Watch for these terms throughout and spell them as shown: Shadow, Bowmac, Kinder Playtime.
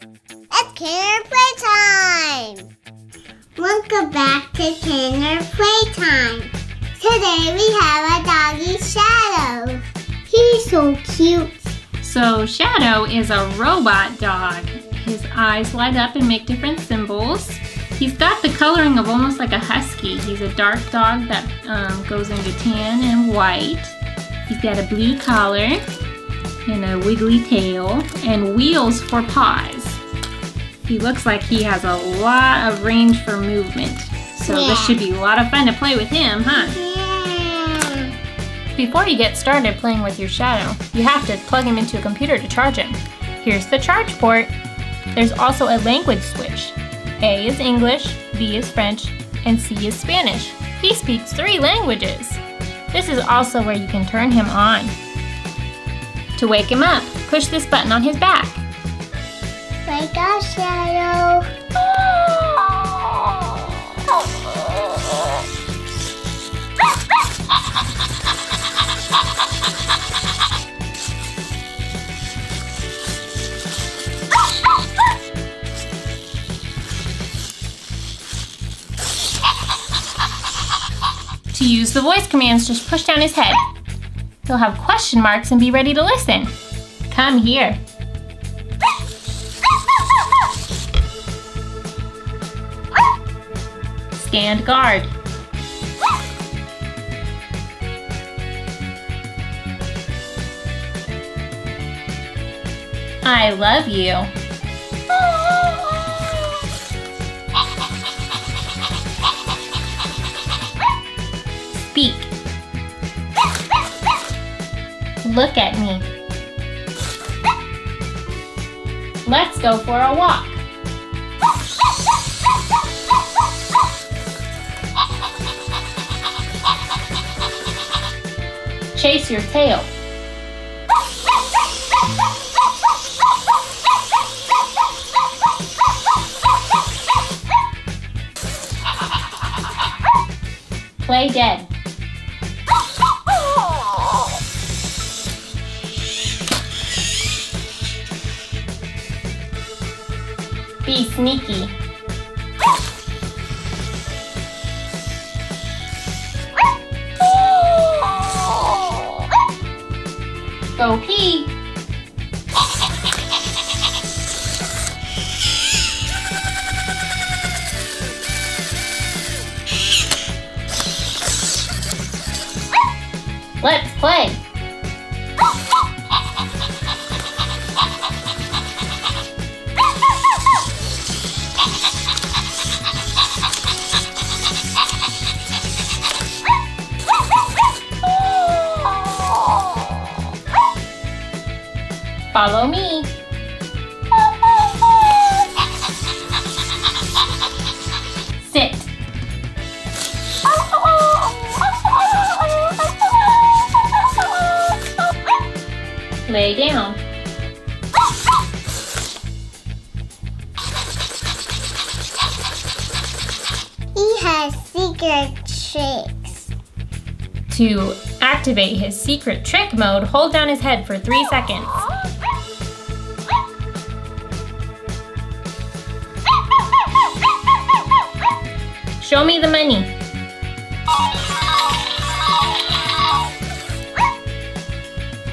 It's Kinder Playtime! Welcome back to Kinder Playtime. Today we have a doggy, Shadow. He's so cute. So Shadow is a robot dog. His eyes light up and make different symbols. He's got the coloring of almost like a husky. He's a dark dog that goes into tan and white. He's got a blue collar and a wiggly tail and wheels for paws. He looks like he has a lot of range for movement. So yeah, this should be a lot of fun to play with him, huh? Yeah. Before you get started playing with your Shadow, you have to plug him into a computer to charge him. Here's the charge port. There's also a language switch. A is English, B is French, and C is Spanish. He speaks 3 languages. This is also where you can turn him on. To wake him up, push this button on his back. Wake up, Shadow. To use the voice commands, just push down his head. He'll have question marks and be ready to listen. Come here. Stand guard. I love you. Speak. Look at me. Let's go for a walk. Chase your tail. Play dead. Be sneaky. Go pee. Let's play. Follow me. Sit. Lay down. He has secret tricks. To activate his secret trick mode, hold down his head for 3 seconds. Show me the money.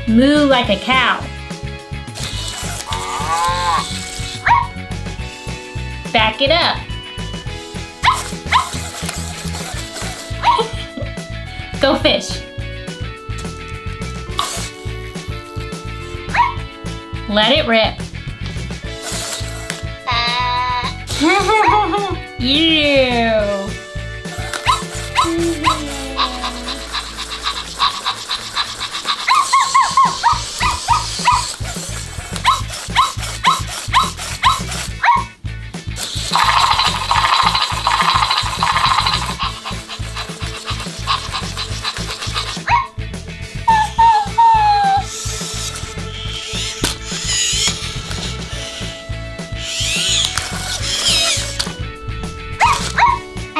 Moo like a cow. Back it up. Go fish. Let it rip. Ew.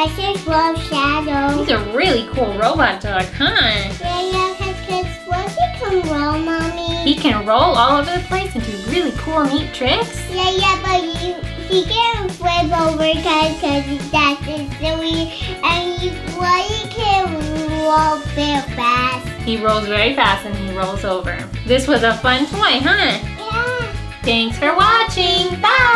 I just love Shadow. He's a really cool robot dog, huh? Yeah, because what he can roll, Mommy? He can roll all over the place and do really cool, neat tricks. Yeah, but overtime because that's silly, and he's why he can roll very fast. He rolls very fast and he rolls over. This was a fun toy, huh? Yeah. Thanks for watching. Bye.